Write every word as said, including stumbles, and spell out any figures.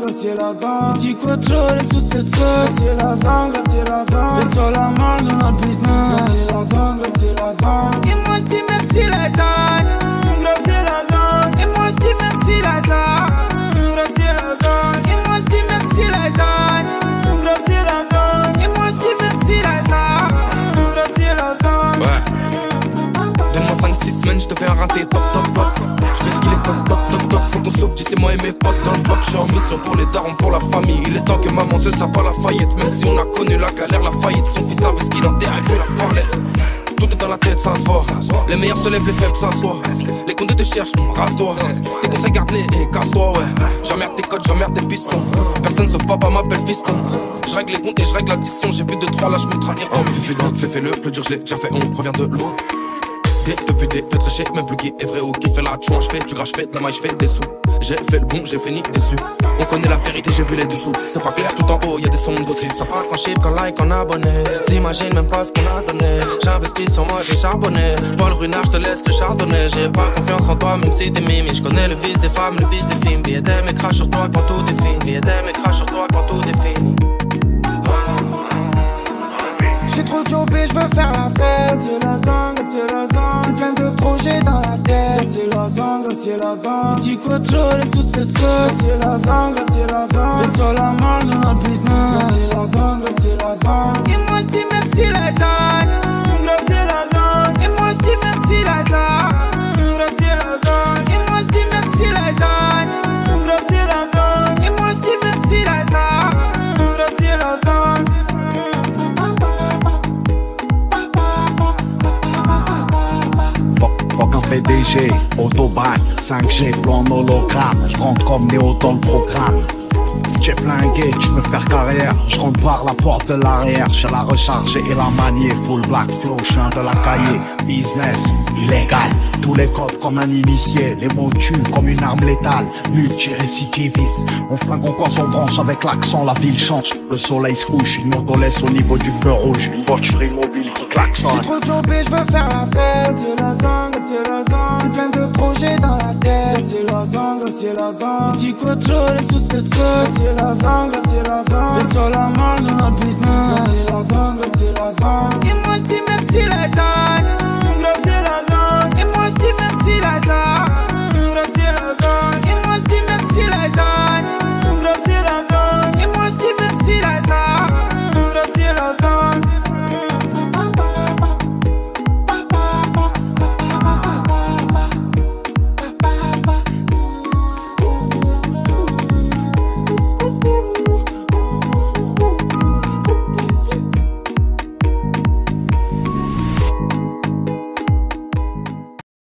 zanga, c'est la zanga. Tu crois trop sous cette sorte. C'est la zanga, c'est la zanga. Fais sur la main dans la business. C'est la zanga, c'est la zanga. Et moi je dis merci la zanga. Zanga, c'est la zanga. Et moi je dis merci la zanga. Zanga, c'est la zanga. Et moi je dis merci la zanga. Zanga, c'est la zanga. Et moi je dis merci la zanga. Zanga, c'est la zanga. Ouais. Donne-moi cinq six semaines, je te fais un raté top top top. Je fais ce qu'il est top top. Faut qu'on sauve d'ici moi et mes potes dans le bloc. J'suis en mission pour les darons, pour la famille. Il est temps que maman se sape à la faillite. Même si on a connu la galère, la faillite. Son fils savait ce qu'il enterre et puis la farlette. Tout est dans la tête, ça se voit. Les meilleurs se lèvent, les faibles s'assoient. Les condés te cherchent, rase-toi. Tes conseils garde-les et casse-toi, ouais. J'emmerde tes codes, j'emmerde tes pistons. Personne sauf papa m'appelle fiston. J'règle les comptes et j'règle l'addition. J'ai vu deux trois là, j'me trahir. Oh, fais fais le plus dur, j'l'ai déjà fait, on revient de l'eau. Depuis des lettres, je sais même plus qui est vrai ou qui fait la chouin. J'fais du gras, j'fais de la maille, j'fais des sous. J'ai fait le bon, j'ai fini déçu. On connaît la vérité, j'ai vu les dessous. C'est pas clair, tout en haut, y'a des sombres aussi. Ça part qu'en chiffre, qu'en like, qu'en abonné. S'imagine même pas ce qu'on a donné. J'investis sur moi, j'ai charbonné. J'vois le runard, j'te laisse le chardonnay. J'ai pas confiance en toi, même si t'es mimi. J'connais le vice des femmes, le vice des films. Billet d'aime et crache sur toi quand tout est fini. Billet d'aime et crache sur toi quand tout est fini. J'suis trop dopé, j'veux faire la fête. C'est la zanga, c'est la zanga. Plein de projets dans la tête. C'est la zanga, c'est la zanga. Tu crois trop sous cette sorte. C'est la zanga, c'est la zanga. Fais sur la main dans la business. C'est la zanga, c'est la zanga. Et moi j'dis merci la zanga. Zanga, c'est la zanga. Et moi j'dis merci la zanga. Zanga, c'est la zanga. Et moi j'dis merci la zanga. Zanga, c'est la zanga. Et moi j'dis merci la zanga. Zanga, c'est la zanga. P D G, autobahn, cinq G, flanc hologramme. Je rentre comme Néo dans le programme. J'ai flingué, tu veux faire carrière. Je rentre par la porte de l'arrière. Je la rechargée et la manier. Full black flow, chien de la cahier. Business, illégal. Tous les codes comme un initié. Les mots tuent comme une arme létale. Multi-récidiviste. On flingue encore son branche avec l'accent. La ville change. Le soleil se couche. Une mordolesse au niveau du feu rouge. Une voiture immobile qui klaxonne. J'suis trop tombé, je veux faire la fête. C'est la zanga, c'est la zanga. Plein de projets dans la tête. C'est la zanga, c'est la zanga. Tu crois trop sous cette zone. C'est la zanga, c'est la zanga. Fais sur la main dans la business. C'est la zanga, c'est la zanga. Et moi je dis merci la zanga.